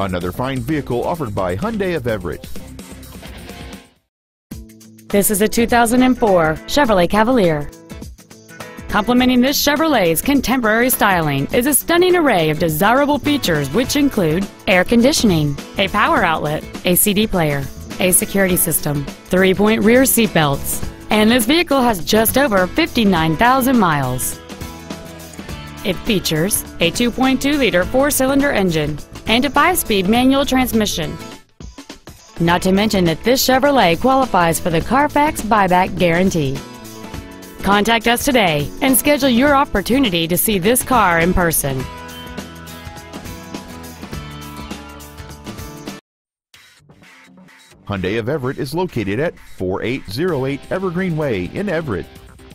Another fine vehicle offered by Hyundai of Everett. This is a 2004 Chevrolet Cavalier. Complementing this Chevrolet's contemporary styling is a stunning array of desirable features, which include air conditioning, a power outlet, a CD player, a security system, 3-point rear seat belts, and this vehicle has just over 59,000 miles. It features a 2.2-liter 4-cylinder engine and a 5-speed manual transmission. Not to mention that this Chevrolet qualifies for the Carfax buyback guarantee. Contact us today and schedule your opportunity to see this car in person. Hyundai of Everett is located at 4808 Evergreen Way in Everett.